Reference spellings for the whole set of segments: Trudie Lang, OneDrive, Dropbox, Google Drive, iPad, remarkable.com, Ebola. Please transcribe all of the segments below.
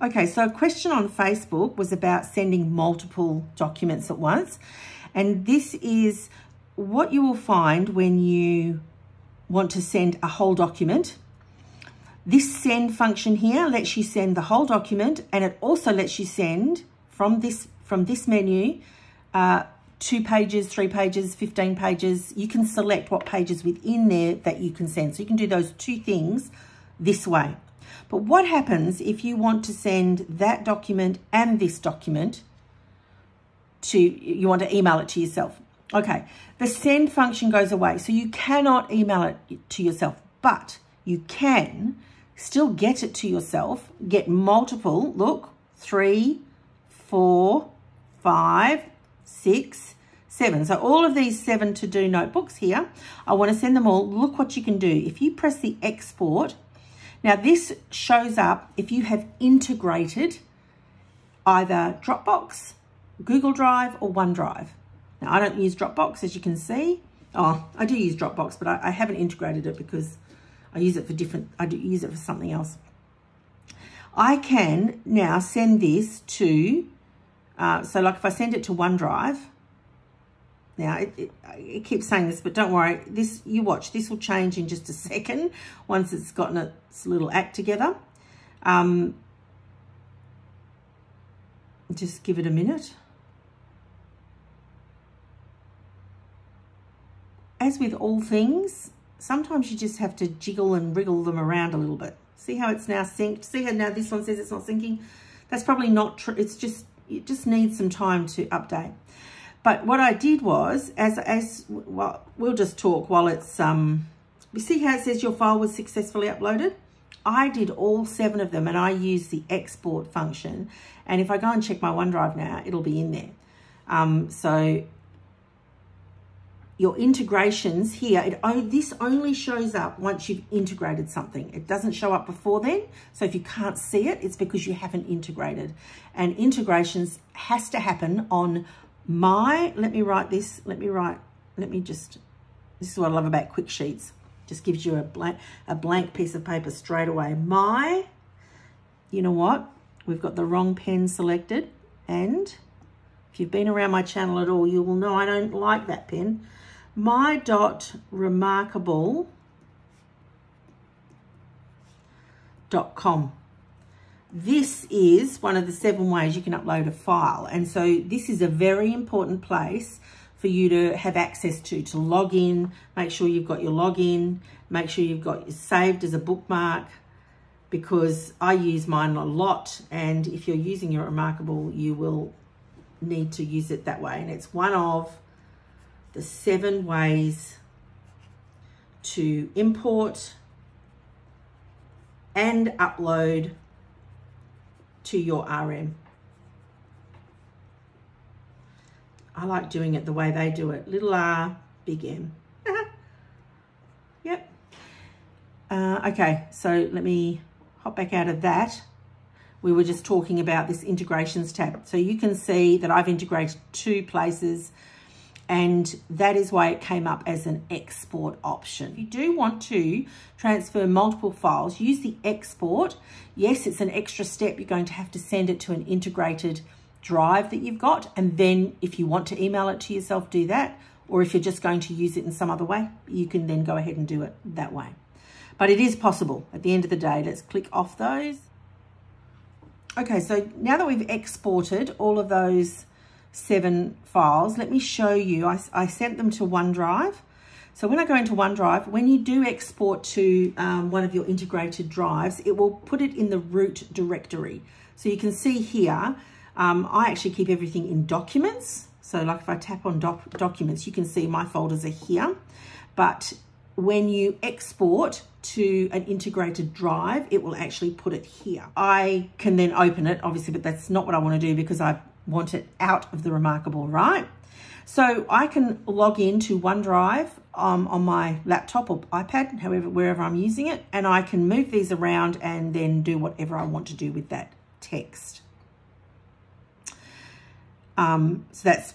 Okay, so a question on Facebook was about sending multiple documents at once. And this is what you will find when you want to send a whole document. This send function here lets you send the whole document, and it also lets you send from this menu 2 pages, 3 pages, 15 pages. You can select what pages within there that you can send. So you can do those two things this way. But what happens if you want to send that document and this document you want to email it to yourself? Okay, the send function goes away. So you cannot email it to yourself, but you can still get it to yourself, get multiple, look, 3, 4, 5, 6, 7. So all of these 7 to-do notebooks here, I want to send them all. Look what you can do. If you press the export, now this shows up if you have integrated either Dropbox, Google Drive or OneDrive. Now I don't use Dropbox, as you can see. Oh, I do use Dropbox, but I haven't integrated it because I use it for something else. I can now send this to, so like if I send it to OneDrive, now it keeps saying this, but don't worry, this, you watch, this will change in just a second once it's gotten its little act together. Just give it a minute. As with all things, sometimes you just have to jiggle and wriggle them around a little bit. See how it's now synced? See how now this one says it's not syncing? That's probably not true. It's just, it just needs some time to update. But what I did was, well, we'll just talk while it's, you see how it says your file was successfully uploaded? I did all 7 of them and I used the export function. And if I go and check my OneDrive now, it'll be in there. So your integrations here, this only shows up once you've integrated something. It doesn't show up before then. So if you can't see it, it's because you haven't integrated. And integrations has to happen on my, this is what I love about quick sheets. Just gives you a blank piece of paper straight away. My, you know what? We've got the wrong pen selected. And if you've been around my channel at all, you will know I don't like that pen. my.remarkable.com. This is one of the 7 ways you can upload a file. And so this is a very important place for you to have access to log in, make sure you've got your login, make sure you've got it saved as a bookmark, because I use mine a lot. And if you're using your Remarkable, you will need to use it that way. And it's one of the 7 ways to import and upload to your RM. I like doing it the way they do it. Little R, big M. Yep. Okay, so let me hop back out of that. We were just talking about this integrations tab. So you can see that I've integrated 2 places, and that is why it came up as an export option. If you do want to transfer multiple files, use the export. Yes, it's an extra step. You're going to have to send it to an integrated drive that you've got. And then if you want to email it to yourself, do that. Or if you're just going to use it in some other way, you can then go ahead and do it that way. But it is possible. At the end of the day, let's click off those. Okay, so now that we've exported all of those 7 files, let me show you. I sent them to OneDrive. So when I go into OneDrive, when you do export to one of your integrated drives, it will put it in the root directory. So you can see here, I actually keep everything in documents. So like if I tap on documents, you can see my folders are here. But when you export to an integrated drive, it will actually put it here. I can then open it, obviously, but that's not what I want to do because I want it out of the Remarkable, right? So I can log into OneDrive on my laptop or iPad, however, wherever I'm using it, and I can move these around and then do whatever I want to do with that text. So that's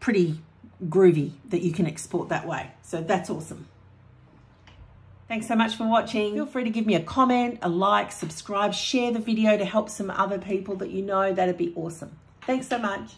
pretty groovy that you can export that way. So that's awesome. Thanks so much for watching. Feel free to give me a comment, a like, subscribe, share the video to help some other people that you know. That'd be awesome. Thanks so much.